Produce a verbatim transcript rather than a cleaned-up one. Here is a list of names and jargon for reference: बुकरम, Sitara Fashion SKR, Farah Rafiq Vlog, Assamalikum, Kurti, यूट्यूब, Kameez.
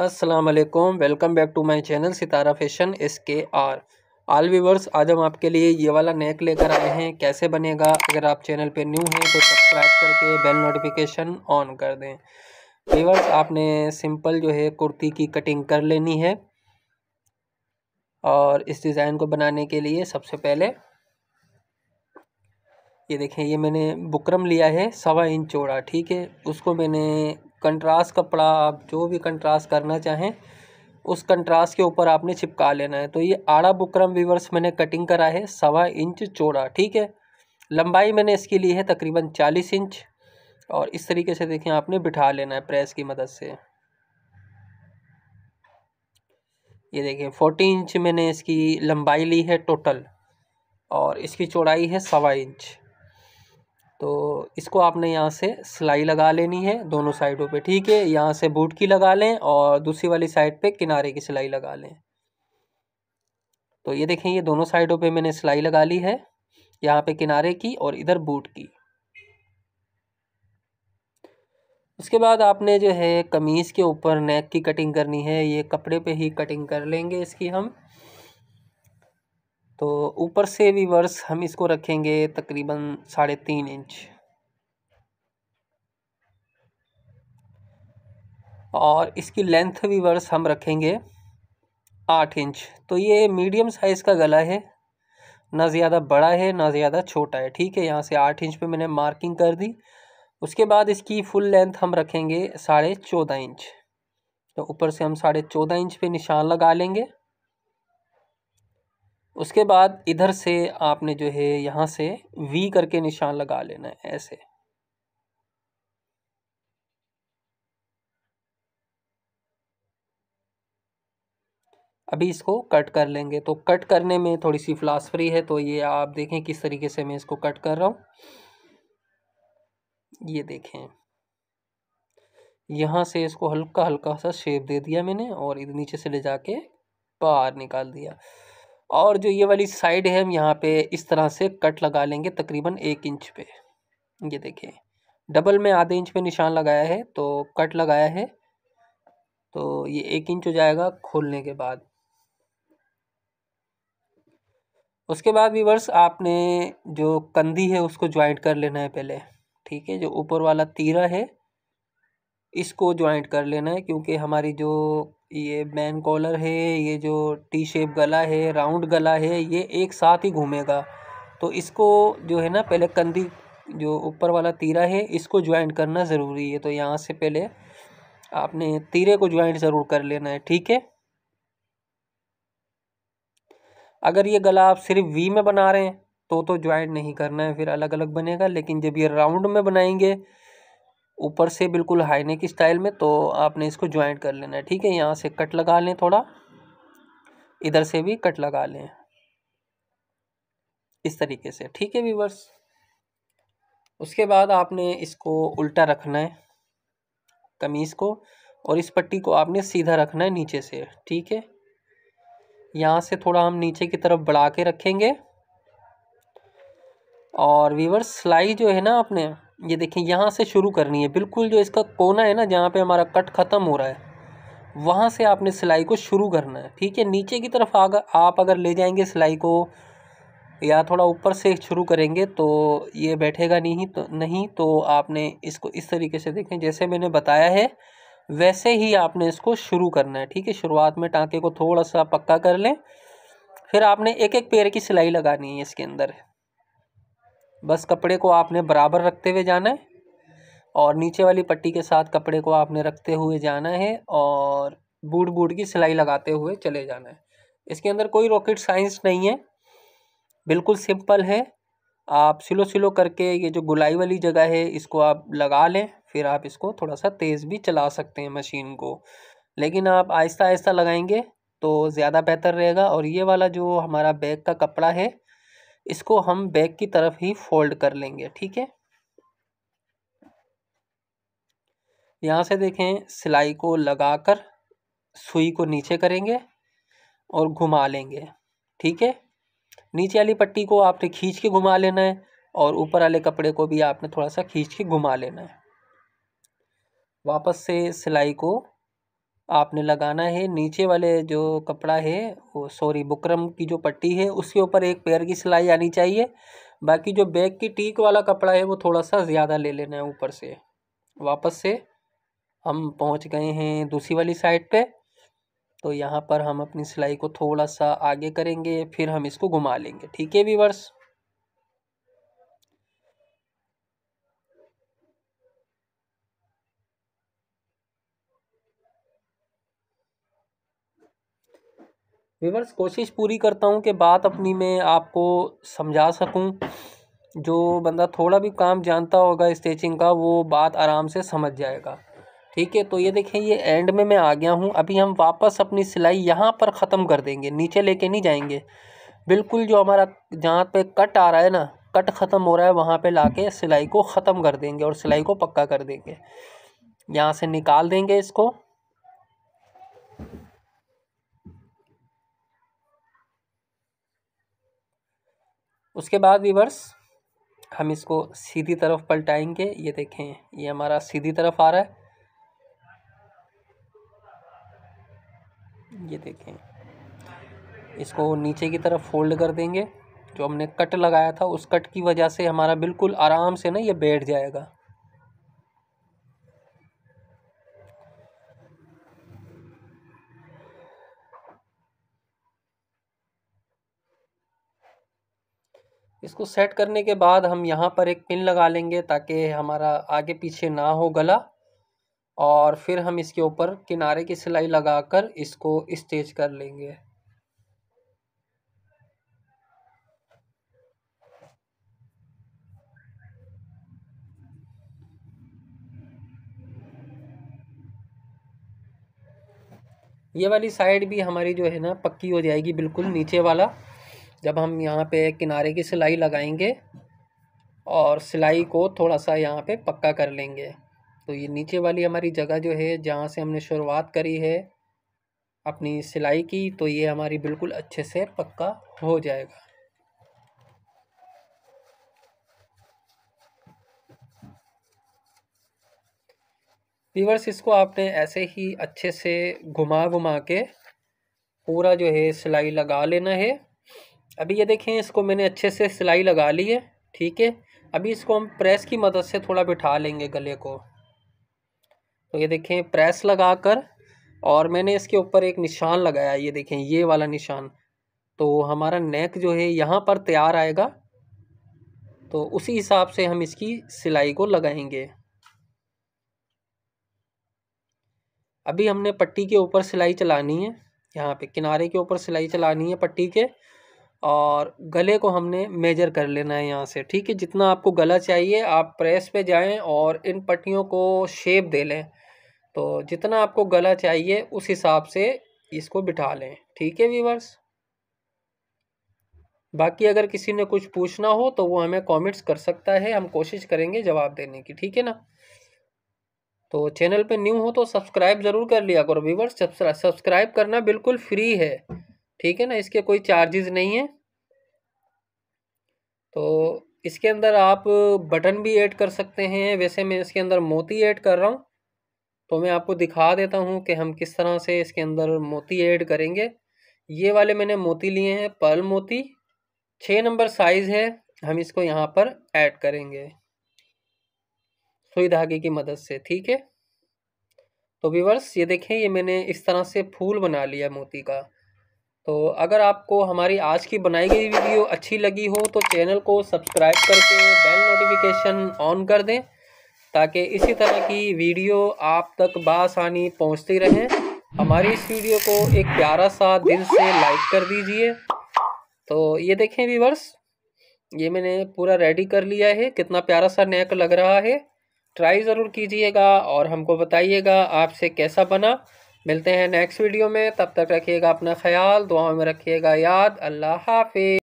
अस्सलाम वालेकुम, welcome back to my channel Sitara fashion S K R. All viewers, आज हम आपके लिए ये वाला नेक लेकर आए हैं। कैसे बनेगा, अगर आप चैनल पे न्यू हैं तो सब्सक्राइब करके बेल नोटिफिकेशन ऑन कर दें। व्यूवर्स, आपने सिंपल जो है कुर्ती की कटिंग कर लेनी है। और इस डिज़ाइन को बनाने के लिए सबसे पहले ये देखें, ये मैंने बुकरम लिया है सवा इंच चौड़ा, ठीक है। उसको मैंने कंट्रास्ट कपड़ा, आप जो भी कंट्रास्ट करना चाहें उस कंट्रास्ट के ऊपर आपने चिपका लेना है। तो ये आड़ा बुकरम व्यूवर्स मैंने कटिंग करा है सवा इंच चौड़ा, ठीक है। लंबाई मैंने इसकी ली है तकरीबन चालीस इंच। और इस तरीके से देखें आपने बिठा लेना है प्रेस की मदद से। ये देखें फोर्टी इंच मैंने इसकी लंबाई ली है टोटल, और इसकी चौड़ाई है सवा इंच। तो इसको आपने यहाँ से सिलाई लगा लेनी है दोनों साइडों पे, ठीक है। यहाँ से बूट की लगा लें और दूसरी वाली साइड पे किनारे की सिलाई लगा लें। तो ये देखें, ये दोनों साइडों पे मैंने सिलाई लगा ली है, यहाँ पे किनारे की और इधर बूट की। उसके बाद आपने जो है कमीज़ के ऊपर नेक की कटिंग करनी है। ये कपड़े पे ही कटिंग कर लेंगे इसकी हम। तो ऊपर से व्यूअर्स हम इसको रखेंगे तकरीबन साढ़े तीन इंच। और इसकी लेंथ व्यूअर्स हम रखेंगे आठ इंच। तो ये मीडियम साइज़ का गला है, ना ज़्यादा बड़ा है ना ज़्यादा छोटा है, ठीक है। यहाँ से आठ इंच पे मैंने मार्किंग कर दी। उसके बाद इसकी फुल लेंथ हम रखेंगे साढ़े चौदह इंच। तो ऊपर से हम साढ़े चौदह इंच पे निशान लगा लेंगे। उसके बाद इधर से आपने जो है यहाँ से वी करके निशान लगा लेना है, ऐसे। अभी इसको कट कर लेंगे। तो कट करने में थोड़ी सी फिलॉसफी है, तो ये आप देखें किस तरीके से मैं इसको कट कर रहा हूँ। ये देखें, यहाँ से इसको हल्का हल्का सा शेप दे दिया मैंने और इधर नीचे से ले जाके बाहर निकाल दिया। और जो ये वाली साइड है हम यहाँ पे इस तरह से कट लगा लेंगे तकरीबन एक इंच पे। ये देखें, डबल में आधे इंच पे निशान लगाया है तो कट लगाया है, तो ये एक इंच हो जाएगा खोलने के बाद। उसके बाद व्यूअर्स आपने जो कंधी है उसको ज्वाइंट कर लेना है पहले, ठीक है। जो ऊपर वाला तीरा है इसको ज्वाइंट कर लेना है, क्योंकि हमारी जो ये मैन कॉलर है, ये जो टी शेप गला है, राउंड गला है, ये एक साथ ही घूमेगा। तो इसको जो है ना पहले कंधी, जो ऊपर वाला तीरा है, इसको ज्वाइंट करना ज़रूरी है। तो यहाँ से पहले आपने तीरे को ज्वाइंट ज़रूर कर लेना है, ठीक है। अगर ये गला आप सिर्फ वी में बना रहे हैं तो तो ज्वाइंट नहीं करना है, फिर अलग अलग बनेगा। लेकिन जब ये राउंड में बनाएंगे ऊपर से बिल्कुल हाई नेक स्टाइल में, तो आपने इसको ज्वाइंट कर लेना है, ठीक है। यहाँ से कट लगा लें थोड़ा, इधर से भी कट लगा लें इस तरीके से, ठीक है व्यूअर्स। उसके बाद आपने इसको उल्टा रखना है कमीज़ को, और इस पट्टी को आपने सीधा रखना है नीचे से, ठीक है। यहाँ से थोड़ा हम नीचे की तरफ बढ़ा के रखेंगे। और व्यूअर्स सिलाई जो है ना आपने ये देखें यहाँ से शुरू करनी है, बिल्कुल जो इसका कोना है ना जहाँ पे हमारा कट ख़त्म हो रहा है वहाँ से आपने सिलाई को शुरू करना है, ठीक है। नीचे की तरफ आगर आप अगर ले जाएंगे सिलाई को, या थोड़ा ऊपर से शुरू करेंगे तो ये बैठेगा नहीं। तो नहीं तो आपने इसको इस तरीके से देखें जैसे मैंने बताया है वैसे ही आपने इसको शुरू करना है, ठीक है। शुरुआत में टाँके को थोड़ा सा पक्का कर लें, फिर आपने एक एक पैर की सिलाई लगानी है इसके अंदर। बस कपड़े को आपने बराबर रखते हुए जाना है और नीचे वाली पट्टी के साथ कपड़े को आपने रखते हुए जाना है और बूट बूट की सिलाई लगाते हुए चले जाना है। इसके अंदर कोई रॉकेट साइंस नहीं है, बिल्कुल सिंपल है। आप सिलो सिलो करके ये जो गुलाई वाली जगह है इसको आप लगा लें, फिर आप इसको थोड़ा सा तेज़ भी चला सकते हैं मशीन को, लेकिन आप आहिस्ता आहिस्ता लगाएंगे तो ज़्यादा बेहतर रहेगा। और ये वाला जो हमारा बैग का कपड़ा है इसको हम बैक की तरफ ही फोल्ड कर लेंगे, ठीक है। यहाँ से देखें सिलाई को लगाकर सुई को नीचे करेंगे और घुमा लेंगे, ठीक है। नीचे वाली पट्टी को आपने खींच के घुमा लेना है और ऊपर वाले कपड़े को भी आपने थोड़ा सा खींच के घुमा लेना है। वापस से सिलाई को आपने लगाना है नीचे वाले जो कपड़ा है वो सॉरी बुकरम की जो पट्टी है उसके ऊपर एक पैर की सिलाई आनी चाहिए। बाकी जो बैक की टीक वाला कपड़ा है वो थोड़ा सा ज़्यादा ले लेना है ऊपर से। वापस से हम पहुंच गए हैं दूसरी वाली साइड पे, तो यहाँ पर हम अपनी सिलाई को थोड़ा सा आगे करेंगे फिर हम इसको घुमा लेंगे। ठीक है व्यूअर्स, व्यूअर्स कोशिश पूरी करता हूँ कि बात अपनी मैं आपको समझा सकूँ। जो बंदा थोड़ा भी काम जानता होगा स्टिचिंग का वो बात आराम से समझ जाएगा। ठीक है, तो ये देखें ये एंड में मैं आ गया हूँ। अभी हम वापस अपनी सिलाई यहाँ पर ख़त्म कर देंगे, नीचे लेके नहीं जाएंगे। बिल्कुल जो हमारा जहाँ पे कट आ रहा है ना, कट ख़त्म हो रहा है वहाँ पे लाके सिलाई को ख़त्म कर देंगे और सिलाई को पक्का कर देंगे। यहाँ से निकाल देंगे इसको। उसके बाद व्यूअर्स हम इसको सीधी तरफ पलटाएंगे। ये देखें ये हमारा सीधी तरफ आ रहा है, ये देखें। इसको नीचे की तरफ फोल्ड कर देंगे। जो हमने कट लगाया था उस कट की वजह से हमारा बिल्कुल आराम से ना ये बैठ जाएगा। इसको सेट करने के बाद हम यहाँ पर एक पिन लगा लेंगे ताकि हमारा आगे पीछे ना हो गला, और फिर हम इसके ऊपर किनारे की सिलाई लगाकर इसको स्टिच कर लेंगे। ये वाली साइड भी हमारी जो है ना पक्की हो जाएगी बिल्कुल। नीचे वाला जब हम यहाँ पे किनारे की सिलाई लगाएंगे और सिलाई को थोड़ा सा यहाँ पे पक्का कर लेंगे, तो ये नीचे वाली हमारी जगह जो है जहाँ से हमने शुरुआत करी है अपनी सिलाई की, तो ये हमारी बिल्कुल अच्छे से पक्का हो जाएगा। व्यूअर्स इसको आपने ऐसे ही अच्छे से घुमा घुमा के पूरा जो है सिलाई लगा लेना है। अभी ये देखें इसको मैंने अच्छे से सिलाई लगा ली है। ठीक है, अभी इसको हम प्रेस की मदद से थोड़ा बिठा लेंगे गले को। तो ये देखें प्रेस लगाकर, और मैंने इसके ऊपर एक निशान लगाया, ये देखें ये वाला निशान। तो हमारा नेक जो है यहाँ पर तैयार आएगा, तो उसी हिसाब से हम इसकी सिलाई को लगाएंगे। अभी हमने पट्टी के ऊपर सिलाई चलानी है, यहाँ पे किनारे के ऊपर सिलाई चलानी है पट्टी के, और गले को हमने मेजर कर लेना है यहाँ से। ठीक है, जितना आपको गला चाहिए आप प्रेस पे जाएं और इन पट्टियों को शेप दे लें, तो जितना आपको गला चाहिए उस हिसाब से इसको बिठा लें। ठीक है व्यूअर्स, बाकी अगर किसी ने कुछ पूछना हो तो वो हमें कमेंट्स कर सकता है, हम कोशिश करेंगे जवाब देने की। ठीक है ना, तो चैनल पे न्यू हो तो सब्सक्राइब ज़रूर कर लिया करो व्यूअर्स। सब्सक्राइब करना बिल्कुल फ्री है, ठीक है ना, इसके कोई चार्जेस नहीं है। तो इसके अंदर आप बटन भी ऐड कर सकते हैं, वैसे मैं इसके अंदर मोती ऐड कर रहा हूँ, तो मैं आपको दिखा देता हूँ कि हम किस तरह से इसके अंदर मोती ऐड करेंगे। ये वाले मैंने मोती लिए हैं, पर्ल मोती छः नंबर साइज़ है, हम इसको यहाँ पर ऐड करेंगे सुई धागे की मदद से। ठीक है, तो व्यूअर्स ये देखें ये मैंने इस तरह से फूल बना लिया मोती का। तो अगर आपको हमारी आज की बनाई गई वीडियो अच्छी लगी हो तो चैनल को सब्सक्राइब करके बेल नोटिफिकेशन ऑन कर दें, ताकि इसी तरह की वीडियो आप तक बासानी पहुंचती रहे। हमारी इस वीडियो को एक प्यारा सा दिल से लाइक कर दीजिए। तो ये देखें व्यूअर्स ये मैंने पूरा रेडी कर लिया है, कितना प्यारा सा नेक लग रहा है। ट्राई ज़रूर कीजिएगा और हमको बताइएगा आपसे कैसा बना। मिलते हैं नेक्स्ट वीडियो में, तब तक रखिएगा अपना ख्याल, दुआओं में रखिएगा याद। अल्लाह हाफिज़।